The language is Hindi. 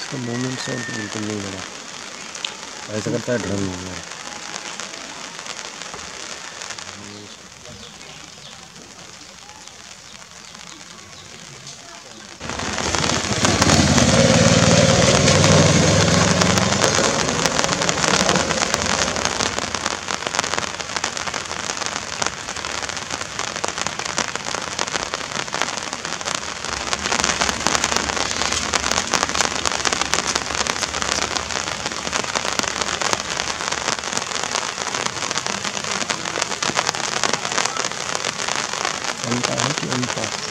इसका मूवमेंट से बिल्कुल नहीं हो रहा, ऐसा करता है ड्रम हो गया। Thank you.